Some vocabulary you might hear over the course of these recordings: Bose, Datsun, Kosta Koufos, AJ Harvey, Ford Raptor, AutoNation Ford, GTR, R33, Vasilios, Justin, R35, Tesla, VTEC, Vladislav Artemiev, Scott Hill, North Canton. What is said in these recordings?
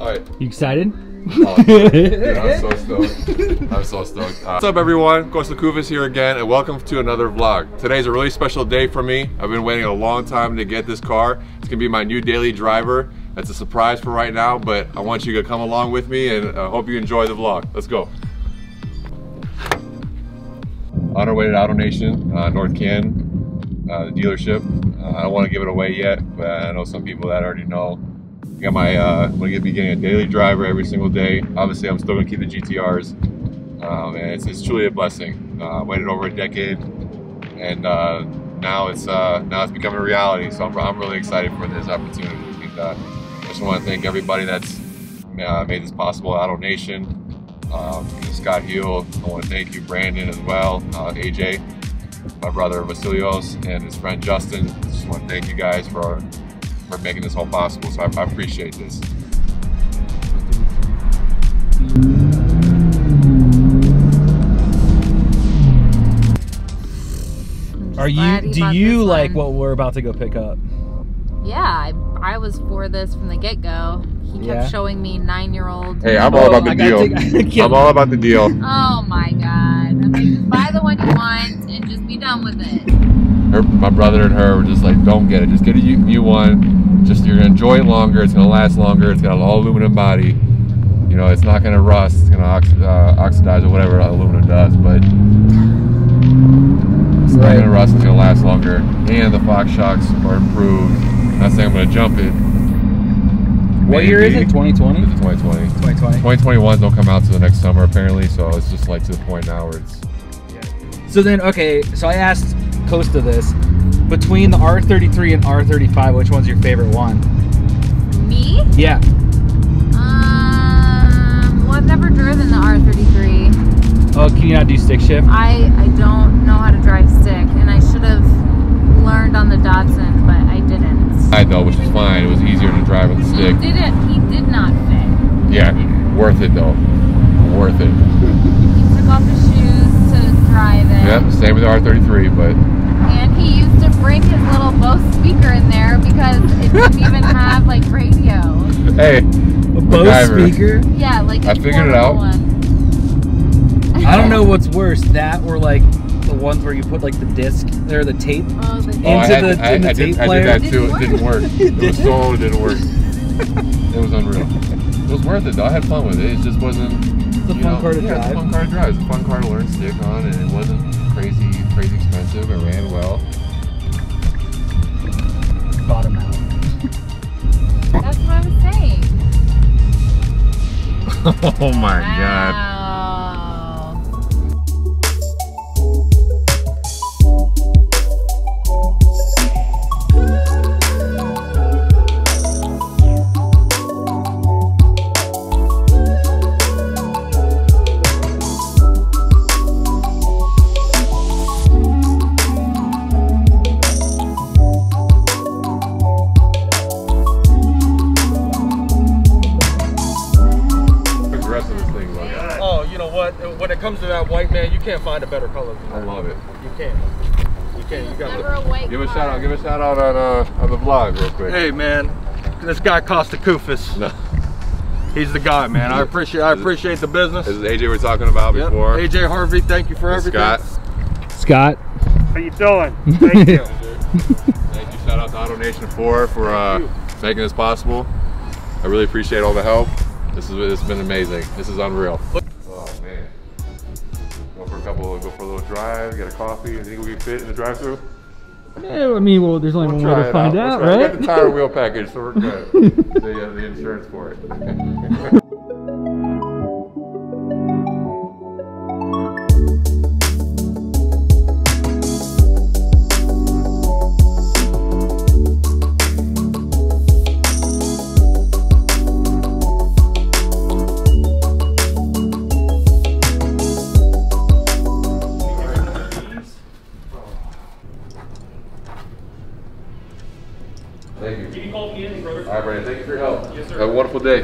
All right. You excited? Oh, yeah, I'm so stoked. I'm so stoked. What's up, everyone? Kosta Koufos here again, and welcome to another vlog. Today's a really special day for me. I've been waiting a long time to get this car. It's gonna be my new daily driver. That's a surprise for right now, but I want you to come along with me, and I hope you enjoy the vlog. Let's go. On our way to AutoNation, North Canton, the dealership. I don't want to give it away yet, but I know some people that already know. I got my, I'm going to be getting a daily driver every single day. Obviously, I'm still going to keep the GTRs, and it's truly a blessing. I waited over a decade, and now it's becoming a reality, so I'm really excited for this opportunity. And, I just want to thank everybody that's made this possible, AutoNation. Scott Hill, I want to thank you, Brandon as well, AJ, my brother Vasilios, and his friend Justin. Just want to thank you guys for making this all possible, so I appreciate this. Are you, do you like what we're about to go pick up? Yeah, I was for this from the get-go. He kept showing me 9-year-old. Hey, I'm all about the deal. I'm all about the deal. Oh my God. I'm like, just buy the one you want and just be done with it. My brother and her were just like, don't get it. Just get a new one. Just, you're going to enjoy it longer. It's going to last longer. It's got an all aluminum body. You know, it's not going to rust. It's going to oxidize or whatever aluminum does, but it's not going to rust. It's going to last longer. And the Fox shocks are improved. I'm not saying I'm going to jump it. What year is it? 2020? It's 2020. 2020. 2021 don't come out till the next summer apparently, so it's just like to the point now where it's. Yeah. So then, okay, so I asked Kosta this, between the R33 and R35, which one's your favorite one? Me? Yeah. Well, I've never driven the R33. Oh, can you not do stick shift? I don't know how to drive stick, and I should have learned on the Datsun, but I didn't. I know, which is fine. It was easier to drive with the stick. He did not fit. Yeah, worth it though. Worth it. He took off his shoes to drive it. Yep, same with the R33, but. And he used to bring his little Bose speaker in there because it didn't even have like radio. Hey, a Bose speaker? Yeah, like I figured it out. I don't know what's worse, that or like the ones where you put like the disc or the tape into the tape player. I did that too. It didn't work. It didn't work. It was unreal. It was worth it though. I had fun with it. It just wasn't. It's a fun car to drive. It's a fun car to drive. It's a fun car to learn stick on, and it wasn't crazy expensive. It ran well. Bottom out. That's what I was saying. Oh my God. When it comes to that white, man, you can't find a better color than that. I love it. You can't. You can't. You got to give a shout out. Give a shout out on the vlog real quick. Hey, man, this guy Kosta Koufos. No. He's the guy, man. I appreciate the business. This is AJ we're talking about before. AJ Harvey, thank you for everything. Scott. How you doing? Thank you. Thank you. Shout out to AutoNation Ford for making this possible. I really appreciate all the help. It's been amazing. This is unreal. Go for a little drive, get a coffee. You think we can fit in the drive-thru? Yeah, I mean, well, there's only one way to find out, right? We got the tire wheel package, so we're good. They have the insurance for it. Day.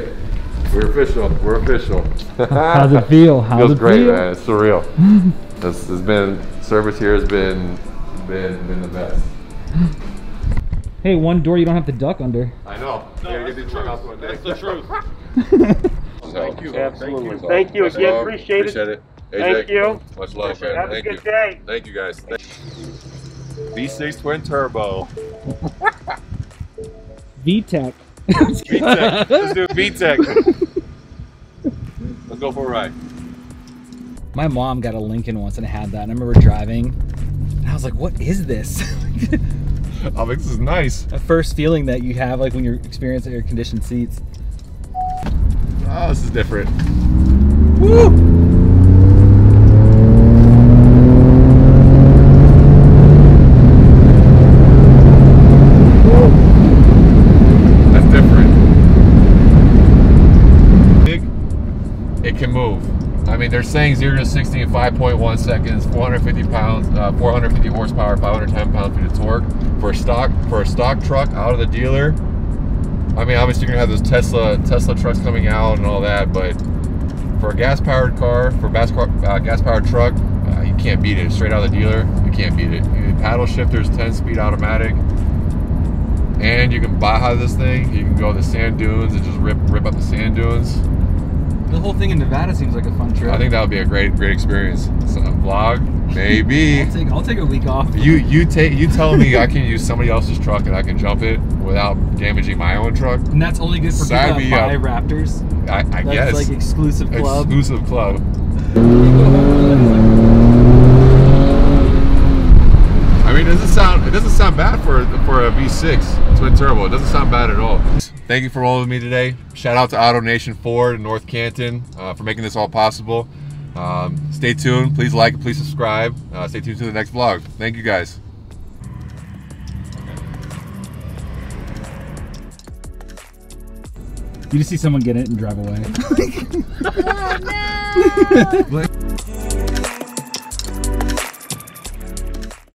We're official. We're official. How's it feel? Feels great, man. It's surreal. It's been, service here has been the best. Hey, one door you don't have to duck under. I know. No, that's the truth. That's the truth. Thank you. Absolutely. Thank you again. Appreciate it. Thank you. Much love, man. Have a good day. Thank you, guys. V6 twin turbo. VTEC. VTEC. Let's do VTEC. Let's go for a ride. My mom got a Lincoln once and I had that. And I remember driving and I was like, what is this? I think this is nice. The first feeling that you have like when you're experiencing air conditioned seats. Oh, this is different. Woo! They're saying 0 to 60 in 5.1 seconds, 450 pounds, 450 horsepower, 510 pound-feet of torque for a stock truck out of the dealer. I mean, obviously you're gonna have those Tesla trucks coming out and all that, but for a gas-powered car, for a gas-powered truck, you can't beat it. Straight out of the dealer, you can't beat it. You need paddle shifters, 10-speed automatic, and you can Baja this thing. You can go to the sand dunes and just rip up the sand dunes. The whole thing in Nevada seems like a fun trip. I think that would be a great experience. It's a vlog, maybe. I'll take a week off. You tell me I can use somebody else's truck and I can jump it without damaging my own truck. And that's only good for people that buy Raptors. I guess. That's like exclusive club. Exclusive club. I mean, it doesn't sound bad for a V6 twin turbo. It doesn't sound bad at all. Thank you for rolling with me today. Shout out to AutoNation Ford in North Canton for making this all possible. Stay tuned. Please like it. Please subscribe. Stay tuned to the next vlog. Thank you, guys. You just see someone get it and drive away. Oh, no!